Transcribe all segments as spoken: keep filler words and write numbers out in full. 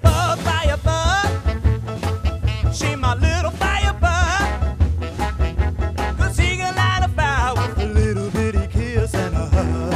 firebug, firebug. She my little firebug. 'Cause she can light a fire with a little bitty kiss and a firebug,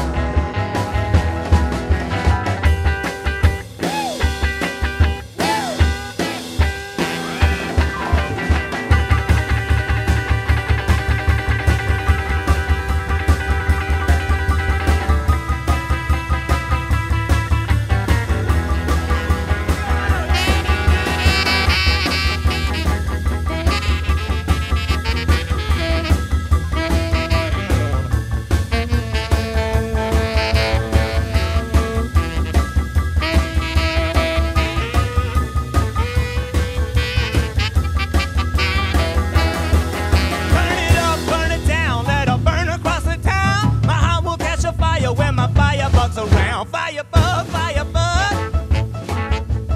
firebug.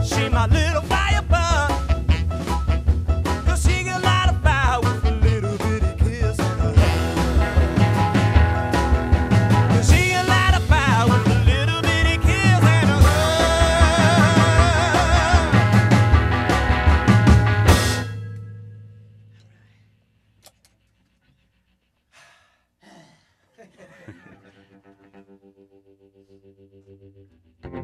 She my little firebug.